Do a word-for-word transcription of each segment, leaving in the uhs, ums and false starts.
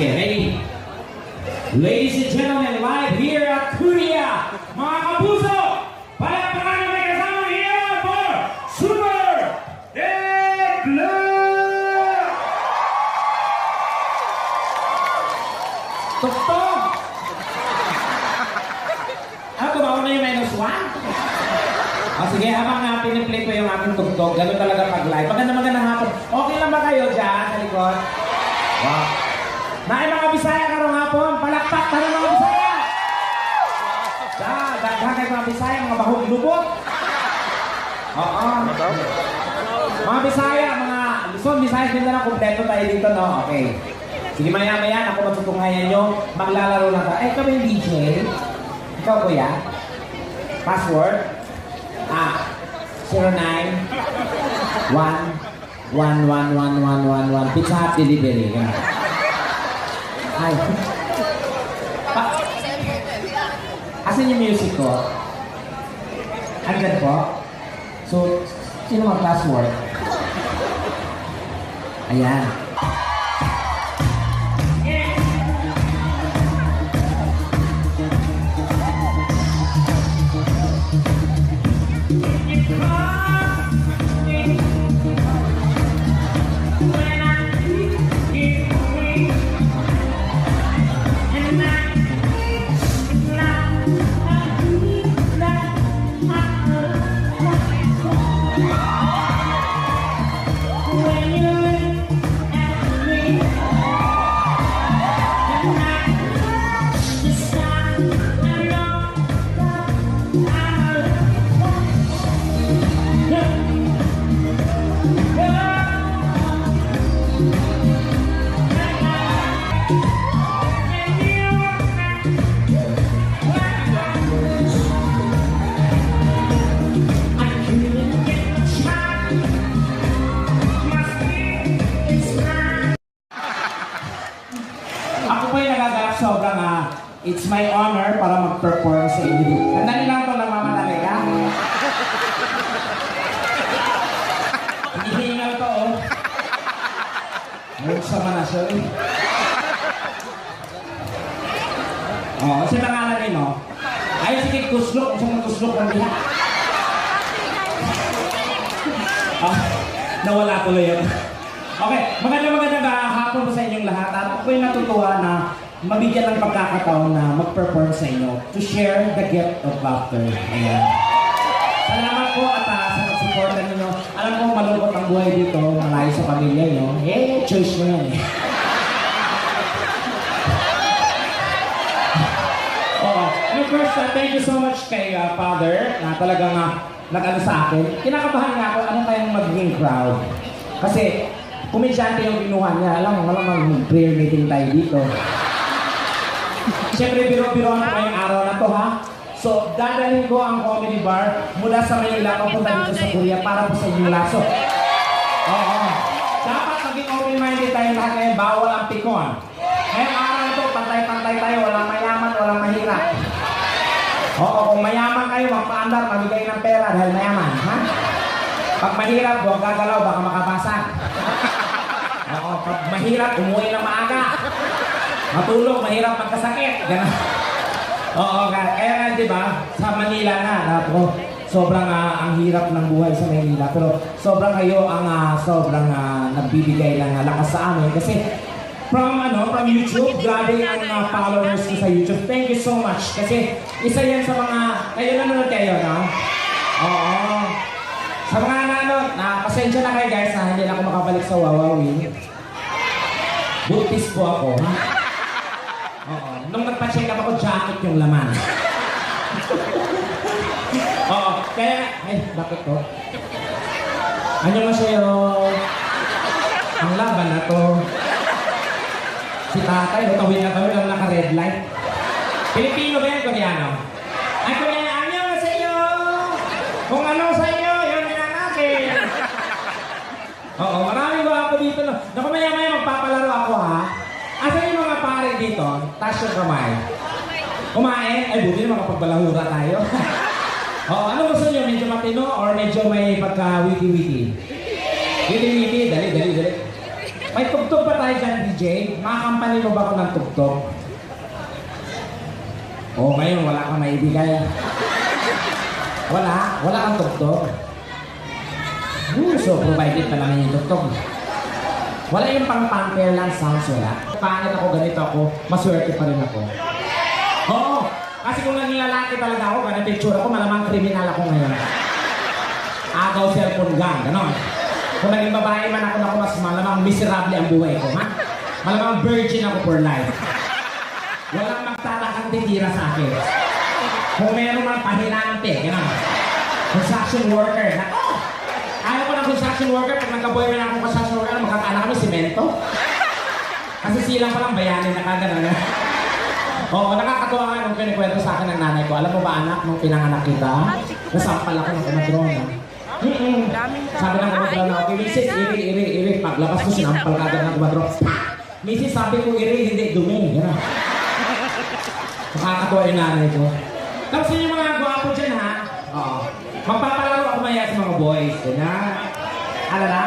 here. Ready? Ladies and gentlemen, live here at Korea, Makapuso. Sige, habang nga piniplay ko yung aking tugtog, gano'n talaga pag-live. Maganda-maganda hapon. Okay lang ba kayo dyan sa likod? Wow. Naay mga Bisaya karong hapon. Palakpak na ng mga Bisaya! Dyan, daghan kayo mga Bisaya, mga bahog lupot. Oo. Mga Bisaya, mga Luzon, Bisaya, din na lang kumpleto tayo dito, no? Okay. Sige, maya-maya, ako matutunghayan nyo. Maglalaro lang ka. Eh, ikaw ba yung D J? Ikaw, kuya? Password? Ah, zero nine one one one one one one one pizza hut delivery. Ay, pak, asin yung music ko. Andyan po. So, sino ang password? Ayan. It's my honor para mag-perform sa inyo. Tandaan lang ito lang, Mama Nalika. Hinihingal ito, oh. Huwag sama na siya, eh. Oo, kasi nangalan yun, oh. Ayun, sige, kuslok. Gusto mong kuslok lang niya. Oh, nawala ko lang yun. Okay, maganda-maganda ba? Hapon po sa inyong lahat. At ako'y natutuwa na mabigyan ng pagkakataon na mag-perform sa inyo to share the gift of laughter. Ayan. Salamat po at uh, sa nag-supportan ninyo. Alam ko malungkot ang buhay dito, malayo sa pamilya nyo. Eh, choice mo yan eh. Oo. And first, uh, thank you so much kay uh, Father na talagang uh, nag-ano sa akin. Kinakabahan nga ako, ano tayong magiging crowd? Kasi, kumidyante yung binuha niya. Alam mo, walang mag-prayer meeting tayo dito. Siyempre, biro-biro na ngayong araw na to, ha? So, dadalhin ko ang comedy bar mula sa Manila, papunta dito sa Korea para po sa inyong laso. Oo. Dapat maging open-minded tayo lahat ngayon, bawal ang pikon. Ngayong araw na to, pantay-pantay tayo, walang mayaman, walang mahirap. Oo, kung mayaman kayo, huwag paandar, magigay ng pera dahil mayaman, ha? Pag mahirap, huwag gagalaw, baka makabasa. Oo, pag mahirap, umuwi ng maaga. Matulog, mahirap magkasakit. Ganun. Oo, kaya, kaya nga, di ba? Sa Manila na, nato, sobrang uh, ang hirap ng buhay sa Manila. Pero sobrang kayo ang uh, sobrang uh, nagbibigay lang uh, lakas sa amin. Kasi from, ano, from YouTube, grabe ang uh, followers ko sa YouTube. Thank you so much. Kasi isa yan sa mga, kayo nanonood kayo, no? Oo. Sa mga nanonood, na, pasensya na kayo guys na hindi na ako makabalik sa Wawawin. Butis po ako, ha? Oo. Nung nagpa-check up ako, jacket yung laman. Oo. Kaya, ay, bakit to? Ano mo sa'yo? Ang laban na to. Si tatay, natawin na kami lang naka-red light. Pilipino ba yan, Koreano? Ay, Koreano, ano mo sa'yo? Kung ano sa'yo, yun na natin. Oo, marami ba ako dito? No? Naku, maya-maya magpapalaro ako, ha? Asan yung mga pare dito? Taas yung kamay. Kumain? Ay, buti na makapagbalahura tayo. Oo, ano gusto nyo? Medyo matino or medyo may pagka-wiki-wiki? Wiki-wiki? Dali, dali, dali. May tugtog pa tayo dyan, D J. Makakampani mo ba ako ng tugtog? Oo, ngayon wala kang maibigay. Wala? Wala kang tugtog? Uh, so provided na namin yung tugtog. Wala yung pang pamper lang sounds, wala. Pangit ako, ganito ako, maswerte pa rin ako. Oo, kasi kung naging lalaki talaga ako, ganito yung tsura ko, malamang kriminal ako ngayon. Agaw, cellphone gang, ganon. Kung naging babae man ako na ako, mas malamang miserable ang buhay ko, ha? Malamang virgin ako for life. Walang magtalakang titira sa akin. Kung meron man, pahinante, gano'n. Construction worker, na, oh! Ayaw ko ng construction worker, pag nagka-boyman akong construction worker, makakaanak kami simento. Kasi silang palang bayanin na ka, gano'n. Oo, nakakatawa nga nung pinikwento sa akin ng nanay ko. Alam mo ba, anak, nung pinanganak kita, nasampal ako ng kumadrona. Mm-mm. Sabi ng kumadrona ako, Missus, iri, iri, iri. Paglabas ko, sinampal ka agad ng kumadrona. Missus, sabi ko, iri, hindi, dumi, gano'n. Nakakatawa yung nanay ko. Tapos yun yung mga gwapo dyan, ha? Oo. Magpapalaro ako maya sa mga boys. Yan na. Alala?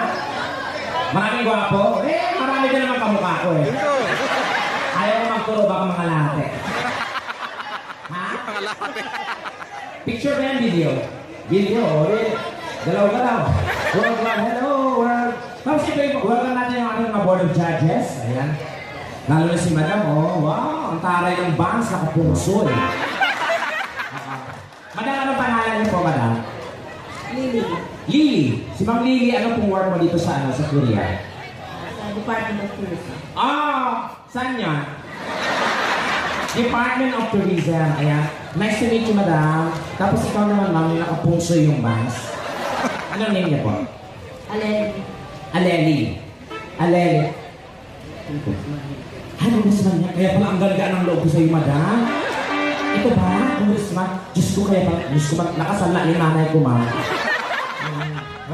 Maraming gwapo? Eh, marami din naman kamukha ko, eh. Ayaw ko magturo, baka mga lahat, eh. Ha? Picture ba yan, video? Video, o, eh. Galaw-galaw. World, world, hello, world. Tapos yun, world lang natin yung ano yung mga board of judges. Ayan. Lalo na si Madam, oh, wow, ang taray ng bangs, nakapungso eh. Madam, anong pangalan niyo po, Madam? Lily. Lily. Si Ma'am Lily, ano pong work mo dito sa, ano, sa Korea? Sa Department of Tourism. Oh, saan niya? Department of Tourism, ayan. Nice to meet you, Madam. Tapos ikaw naman, Ma'am, nakapungso yung bangs. Anong name niya po? Aleli. Aleli. Aleli. Congressman niya, kaya pala ang galagaan ng loob ko sa'yo, Madam. Ito ba, Congressman? Diyos ko, kaya pala, Diyos ko, nakasala ni nanay ko, ma'am.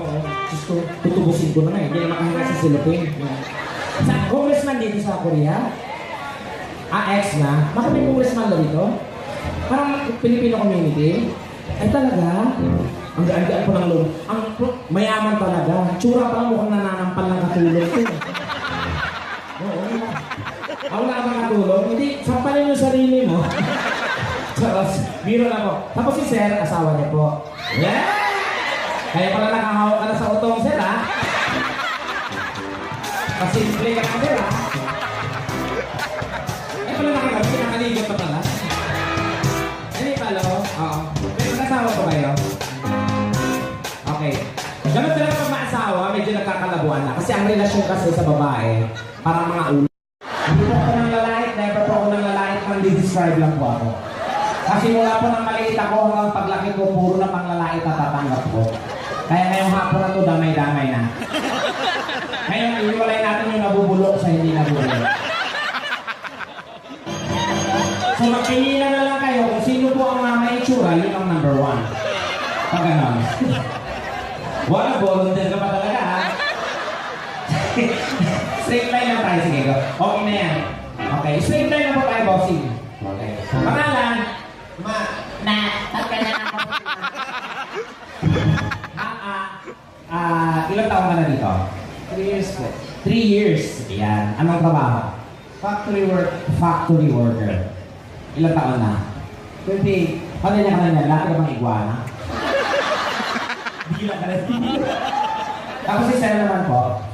Oo, Diyos ko, tutubusin ko na na eh. Hindi na makahinga sa silipin. Sa Congressman dito sa Korea? Ah, ex na? Baka may Congressman na dito? Parang Filipino community? Ay talaga? Ang gaan-gaan po ng loob. Ang mayaman talaga. Tsura pala mukhang nananampal ng katulog ko. Oo, ako na ang nakatulog. Hindi, sampalin yung sarili mo. Tapos, biro lang po. Tapos si Sir, asawa niya po. Yeah! Kaya pala nakahawak ka na sa utong, Sir, ha? Pasimple ka na, Sir, ha? Eh, pala nakagawin. Sinakaligot pa pala. Hindi pala, o? Oo. Pero nakasawa po kayo? Okay. Ganun pala pag maasawa, medyo nagkakalabuan na. Kasi ang relasyon kasi sa babae, parang mga ulo. Hindi po ako ng lalait, never po ako ng lalait, mandi-describe lang po ako. Kasi mula po ng maliit ako hanggang paglaki ko, puro na pang lalait at tatanggap ko. Kaya ngayong hapon na ito, damay-damay na. Ngayon, iiwalay natin yung nabubulok sa hindi nabubulok. So magpinila na lang kayo kung sino po ang mga maitsura, yun ang number one. Pag gano'n. Wala, volunteer ka pa talaga, ha? Straight line lang tayo, sige ko. Okay na yan. Okay, straight line lang po tayo, bossing. Okay. Pangalan? Ma... Na... Taka na ako. Ah, ah... Ah, ilang taon ka na dito? Three years po. Three years? Yan. Anong trabaho? Factory worker. Factory worker. Ilang taon na? twenty-eight. Kanina kanina, lahat ka bang iguana? Hindi lang ka na. Tapos si Sarah naman po?